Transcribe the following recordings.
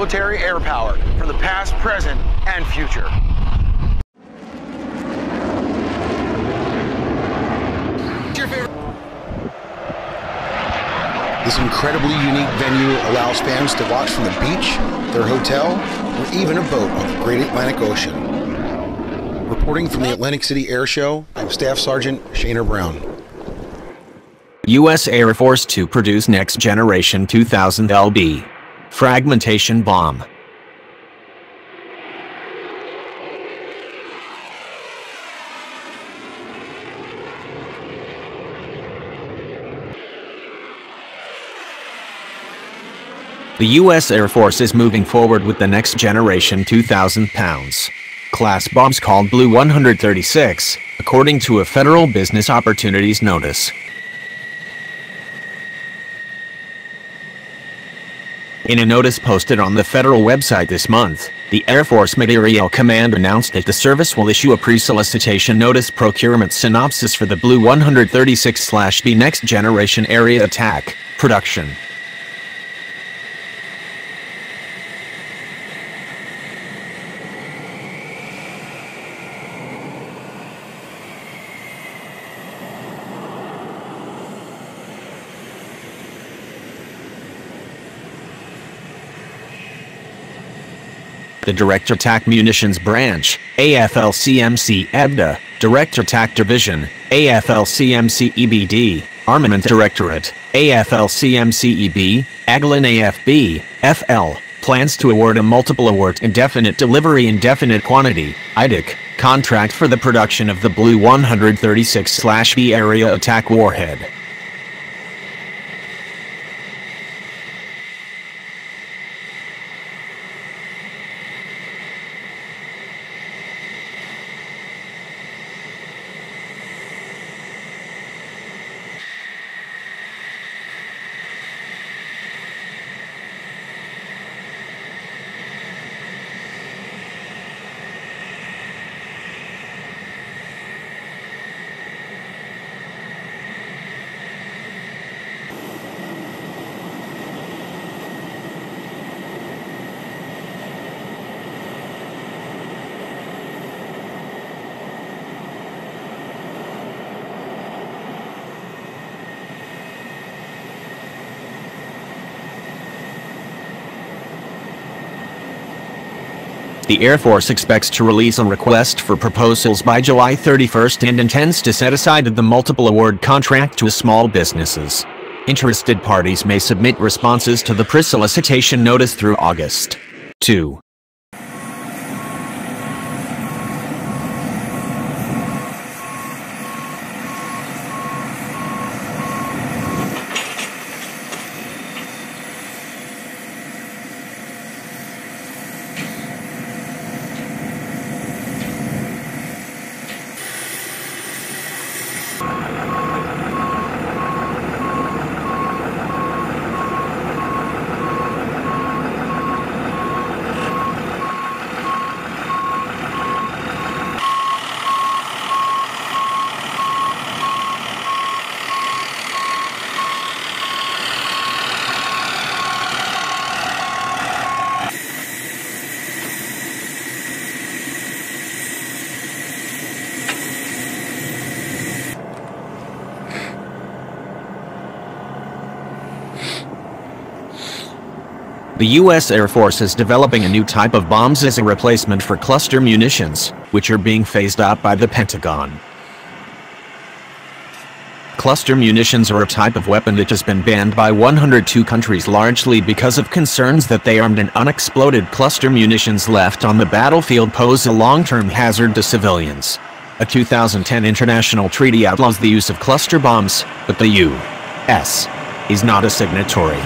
military air power for the past, present, and future. This incredibly unique venue allows fans to watch from the beach, their hotel, or even a boat on the Great Atlantic Ocean. Reporting from the Atlantic City Air Show, I'm Staff Sergeant Shayna Brown. U.S. Air Force to produce Next Generation 2000 LB Fragmentation Bomb. The U.S. Air Force is moving forward with the Next Generation 2000 pounds class bombs called BLU-136, according to a Federal Business Opportunities Notice. In a notice posted on the federal website this month, the Air Force Materiel Command announced that the service will issue a pre-solicitation notice procurement synopsis for the BLU-136/B Next Generation Area Attack production. The Direct Attack Munitions Branch, AFLCMC/EBDA, Direct Attack Division, AFLCMC/EBD, Armament Directorate, AFLCMC/EB, Eglin AFB, FL, plans to award a multiple award indefinite delivery indefinite quantity, IDIQ, contract for the production of the BLU-136/B Area Attack Warhead. The Air Force expects to release a request for proposals by July 31st and intends to set aside the multiple award contract to small businesses. Interested parties may submit responses to the pre-solicitation notice through August 2. The U.S. Air Force is developing a new type of bombs as a replacement for cluster munitions, which are being phased out by the Pentagon. Cluster munitions are a type of weapon that has been banned by 102 countries largely because of concerns that they armed and unexploded cluster munitions left on the battlefield pose a long-term hazard to civilians. A 2010 international treaty outlaws the use of cluster bombs, but the U.S. is not a signatory.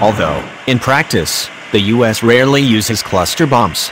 Although, in practice, the U.S. rarely uses cluster bombs.